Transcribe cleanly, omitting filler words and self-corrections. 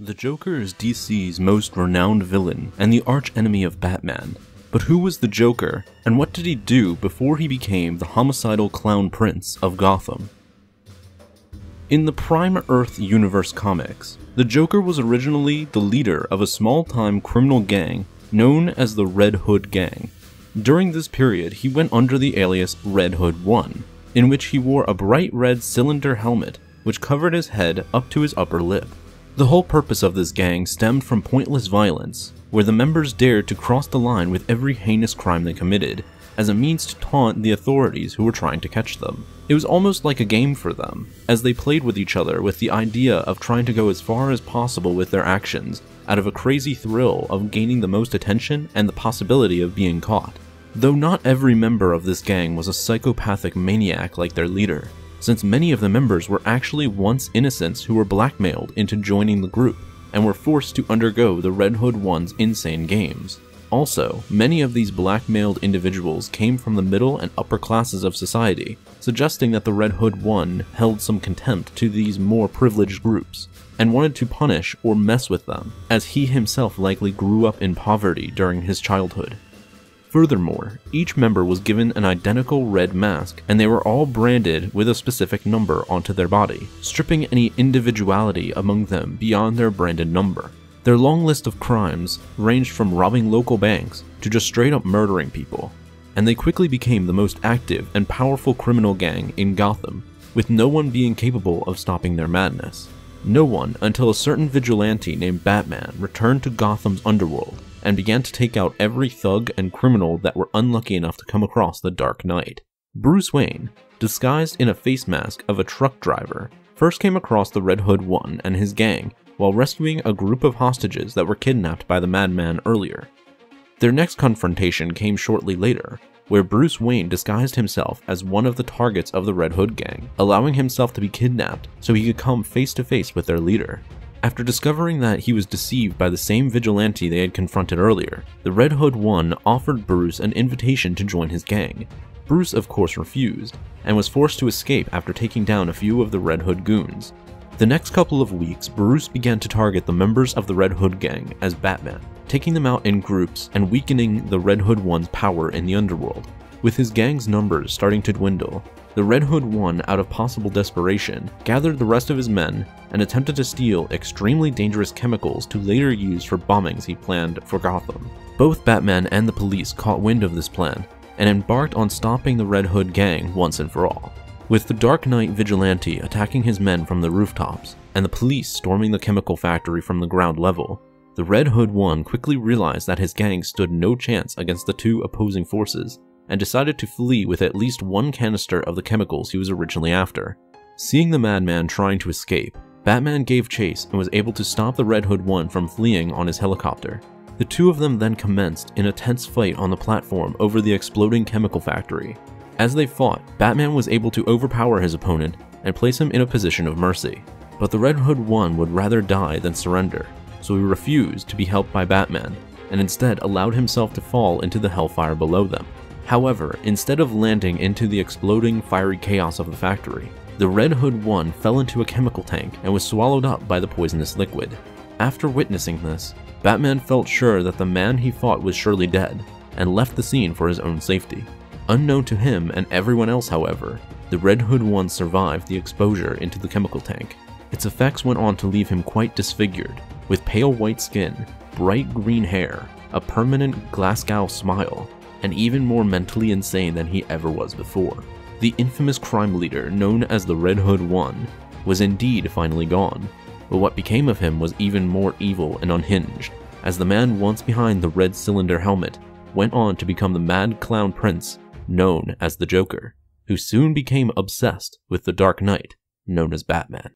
The Joker is DC's most renowned villain and the archenemy of Batman. But who was the Joker, and what did he do before he became the homicidal clown prince of Gotham? In the Prime Earth Universe comics, the Joker was originally the leader of a small-time criminal gang known as the Red Hood Gang. During this period, he went under the alias Red Hood One, in which he wore a bright red cylinder helmet which covered his head up to his upper lip. The whole purpose of this gang stemmed from pointless violence, where the members dared to cross the line with every heinous crime they committed, as a means to taunt the authorities who were trying to catch them. It was almost like a game for them, as they played with each other with the idea of trying to go as far as possible with their actions, out of a crazy thrill of gaining the most attention and the possibility of being caught. Though not every member of this gang was a psychopathic maniac like their leader, since many of the members were actually once innocents who were blackmailed into joining the group and were forced to undergo the Red Hood One's insane games. Also, many of these blackmailed individuals came from the middle and upper classes of society, suggesting that the Red Hood One held some contempt to these more privileged groups and wanted to punish or mess with them, as he himself likely grew up in poverty during his childhood. Furthermore, each member was given an identical red mask, and they were all branded with a specific number onto their body, stripping any individuality among them beyond their branded number. Their long list of crimes ranged from robbing local banks to just straight up murdering people, and they quickly became the most active and powerful criminal gang in Gotham, with no one being capable of stopping their madness. No one until a certain vigilante named Batman returned to Gotham's underworld and began to take out every thug and criminal that were unlucky enough to come across the Dark Knight. Bruce Wayne, disguised in a face mask of a truck driver, first came across the Red Hood One and his gang while rescuing a group of hostages that were kidnapped by the madman earlier. Their next confrontation came shortly later, where Bruce Wayne disguised himself as one of the targets of the Red Hood Gang, allowing himself to be kidnapped so he could come face to face with their leader. After discovering that he was deceived by the same vigilante they had confronted earlier, the Red Hood One offered Bruce an invitation to join his gang. Bruce, of course, refused, and was forced to escape after taking down a few of the Red Hood goons. The next couple of weeks, Bruce began to target the members of the Red Hood Gang as Batman, taking them out in groups and weakening the Red Hood One's power in the underworld. With his gang's numbers starting to dwindle, the Red Hood One, out of possible desperation, gathered the rest of his men and attempted to steal extremely dangerous chemicals to later use for bombings he planned for Gotham. Both Batman and the police caught wind of this plan and embarked on stopping the Red Hood Gang once and for all, with the Dark Knight vigilante attacking his men from the rooftops and the police storming the chemical factory from the ground level. The Red Hood One quickly realized that his gang stood no chance against the two opposing forces and decided to flee with at least one canister of the chemicals he was originally after. Seeing the madman trying to escape, Batman gave chase and was able to stop the Red Hood One from fleeing on his helicopter. The two of them then commenced in a tense fight on the platform over the exploding chemical factory. As they fought, Batman was able to overpower his opponent and place him in a position of mercy. But the Red Hood One would rather die than surrender, so he refused to be helped by Batman, and instead allowed himself to fall into the hellfire below them. However, instead of landing into the exploding, fiery chaos of the factory, the Red Hood One fell into a chemical tank and was swallowed up by the poisonous liquid. After witnessing this, Batman felt sure that the man he fought was surely dead, and left the scene for his own safety. Unknown to him and everyone else, however, the Red Hood One survived the exposure into the chemical tank. Its effects went on to leave him quite disfigured, with pale white skin, bright green hair, a permanent Glasgow smile, and even more mentally insane than he ever was before. The infamous crime leader known as the Red Hood One was indeed finally gone, but what became of him was even more evil and unhinged, as the man once behind the red cylinder helmet went on to become the mad clown prince known as the Joker, who soon became obsessed with the Dark Knight known as Batman.